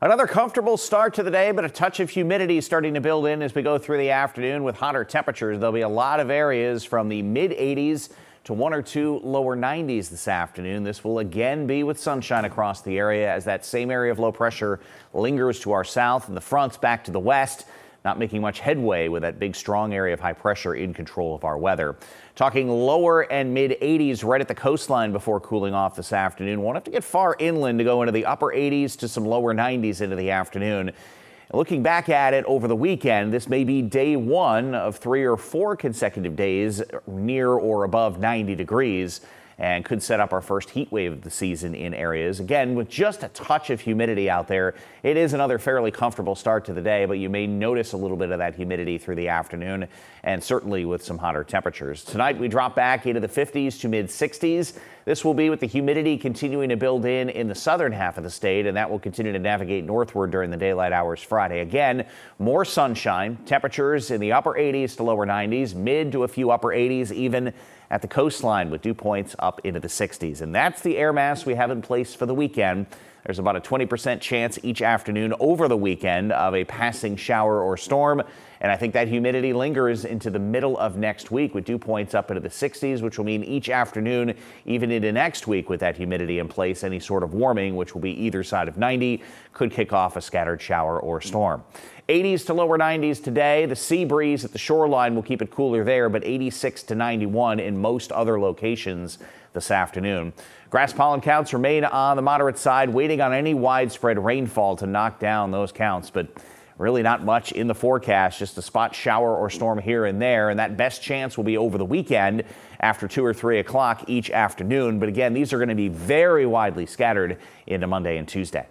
Another comfortable start to the day, but a touch of humidity starting to build in as we go through the afternoon with hotter temperatures. There'll be a lot of areas from the mid-80s to 1 or 2 lower 90s this afternoon. This will again be with sunshine across the area as that same area of low pressure lingers to our south and the fronts back to the west. Not making much headway with that big, strong area of high pressure in control of our weather. Talking lower and mid 80s right at the coastline before cooling off this afternoon. Won't have to get far inland to go into the upper 80s to some lower 90s into the afternoon. And looking back at it over the weekend, this may be day one of 3 or 4 consecutive days near or above 90 degrees and could set up our first heat wave of the season in areas. Again, with just a touch of humidity out there, it is another fairly comfortable start to the day, but you may notice a little bit of that humidity through the afternoon and certainly with some hotter temperatures. Tonight, we drop back into the 50s to mid 60s. This will be with the humidity continuing to build in the southern half of the state, and that will continue to navigate northward during the daylight hours Friday. Again, more sunshine, temperatures in the upper 80s to lower 90s, mid to a few upper 80s, even at the coastline with dew points up into the 60s. And that's the air mass we have in place for the weekend. There's about a 20% chance each afternoon over the weekend of a passing shower or storm. And I think that humidity lingers into the middle of next week with dew points up into the 60s, which will mean each afternoon, even into next week with that humidity in place, any sort of warming, which will be either side of 90, could kick off a scattered shower or storm. 80s to lower 90s today. The sea breeze at the shoreline will keep it cooler there, but 86 to 91 in most other locations this afternoon. Grass pollen counts remain on the moderate side, waiting on any widespread rainfall to knock down those counts, but really not much in the forecast, just a spot shower or storm here and there, and that best chance will be over the weekend after 2 or 3 o'clock each afternoon. But again, these are going to be very widely scattered into Monday and Tuesday.